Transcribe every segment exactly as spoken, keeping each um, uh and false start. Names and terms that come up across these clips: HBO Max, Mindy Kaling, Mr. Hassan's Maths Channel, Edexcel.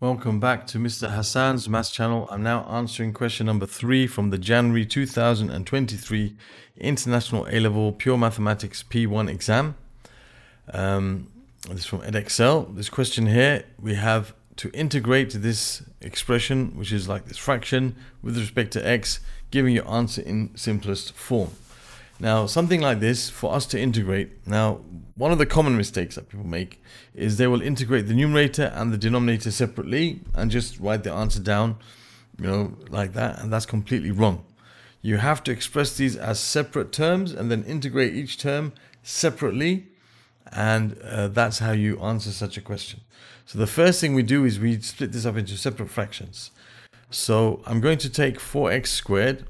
Welcome back to Mister Hassan's Maths Channel. I'm now answering question number three from the January two thousand twenty-three International A-Level Pure Mathematics P one exam. Um, this is from Edexcel. This question here, we have to integrate this expression, which is like this fraction, with respect to x, giving your answer in simplest form. Now, something like this, for us to integrate, now, one of the common mistakes that people make is they will integrate the numerator and the denominator separately and just write the answer down, you know, like that, and that's completely wrong. You have to express these as separate terms and then integrate each term separately, and uh, that's how you answer such a question. So the first thing we do is we split this up into separate fractions. So I'm going to take four x squared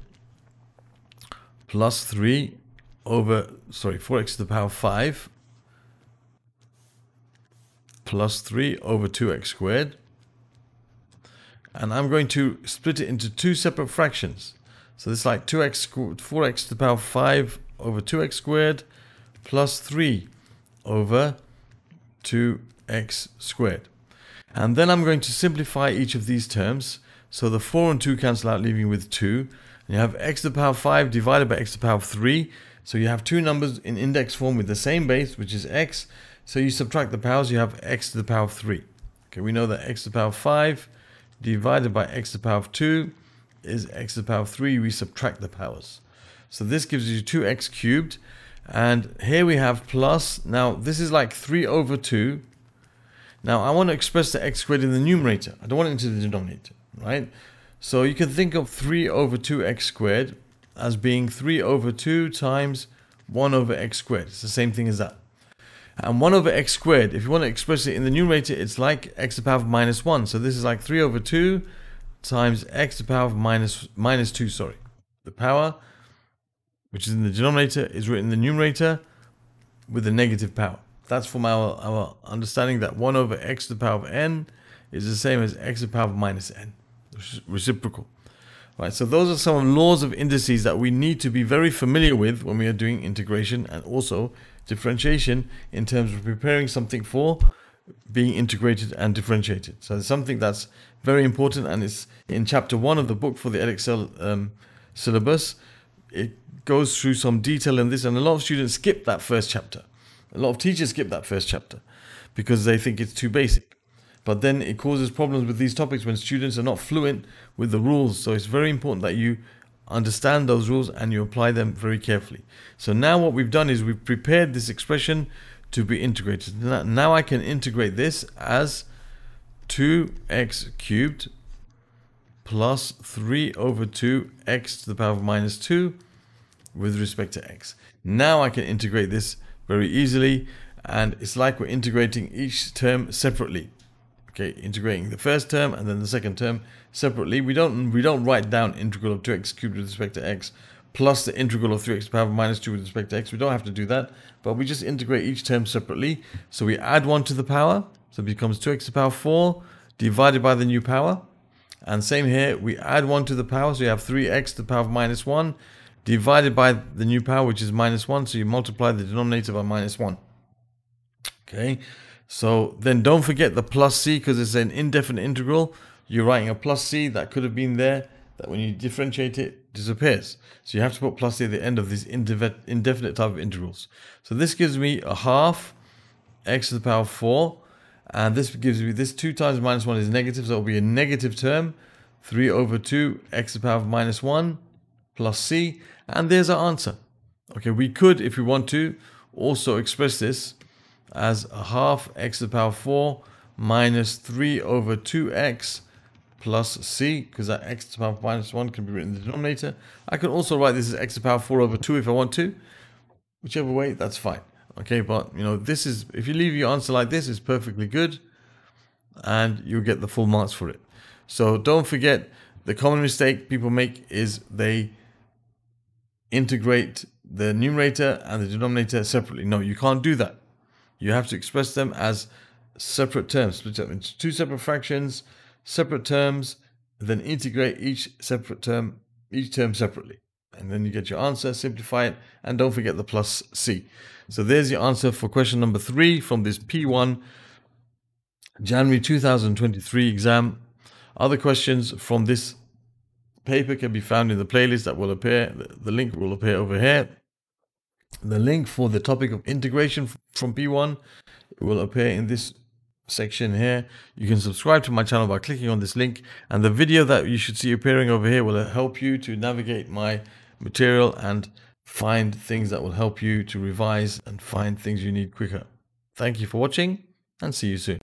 plus three over, sorry, four x to the power five plus three over two x squared, and I'm going to split it into two separate fractions. So this is like two x, four x to the power five over two x squared plus three over two x squared, and then I'm going to simplify each of these terms. So the four and two cancel out, leaving with two, and you have x to the power five divided by x to the power three. So you have two numbers in index form with the same base, which is x. So you subtract the powers, you have x to the power of three. Okay, we know that x to the power of five divided by x to the power of two is x to the power of three. We subtract the powers. So this gives you two x cubed. And here we have plus, now this is like three over two. Now I want to express the x squared in the numerator. I don't want it into the denominator, right? So you can think of three over two x squared as being three over two times one over x squared. It's the same thing as that. And one over x squared, if you want to express it in the numerator, it's like x to the power of minus one. So this is like three over two times x to the power of minus, minus two, sorry. The power, which is in the denominator, is written in the numerator with a negative power. That's from our, our understanding that one over x to the power of n is the same as x to the power of minus n, reciprocal. Right, so those are some laws of indices that we need to be very familiar with when we are doing integration and also differentiation in terms of preparing something for being integrated and differentiated. So it's something that's very important, and it's in chapter one of the book for the Edexcel um, syllabus. It goes through some detail in this, and a lot of students skip that first chapter. A lot of teachers skip that first chapter because they think it's too basic. But then it causes problems with these topics when students are not fluent with the rules. So it's very important that you understand those rules and you apply them very carefully. So now what we've done is we've prepared this expression to be integrated. Now I can integrate this as two x cubed plus three over two x to the power of minus two with respect to x. Now I can integrate this very easily, and it's like we're integrating each term separately. Okay, integrating the first term and then the second term separately. We don't we don't write down integral of two x cubed with respect to x plus the integral of three x to the power of minus two with respect to x. We don't have to do that, but we just integrate each term separately. So we add one to the power, so it becomes two x to the power four divided by the new power. And same here, we add one to the power, so you have three x to the power of minus one divided by the new power, which is minus one, so you multiply the denominator by minus one. Okay. So then don't forget the plus c, because it's an indefinite integral. You're writing a plus c that could have been there, that when you differentiate it, disappears. So you have to put plus c at the end of these indefinite type of integrals. So this gives me a half x to the power of four. And this gives me, this two times minus one is negative, so it'll be a negative term. three over two x to the power of minus one plus c. And there's our answer. Okay, we could, if we want to, also express this as a half x to the power of four minus three over two x plus c, because that x to the power of minus one can be written in the denominator. I can also write this as x to the power of four over two if I want to. Whichever way, that's fine. Okay, but you know, this is, if you leave your answer like this, it's perfectly good, and you'll get the full marks for it. So don't forget, the common mistake people make is they integrate the numerator and the denominator separately. No, you can't do that. You have to express them as separate terms, split up into two separate fractions, separate terms, then integrate each separate term, each term separately. And then you get your answer, simplify it, and don't forget the plus c. So there's your answer for question number three from this P one January two thousand twenty-three exam. Other questions from this paper can be found in the playlist that will appear. The link will appear over here. The link for the topic of integration from P one will appear in this section here. You can subscribe to my channel by clicking on this link, and the video that you should see appearing over here will help you to navigate my material and find things that will help you to revise and find things you need quicker. Thank you for watching, and see you soon.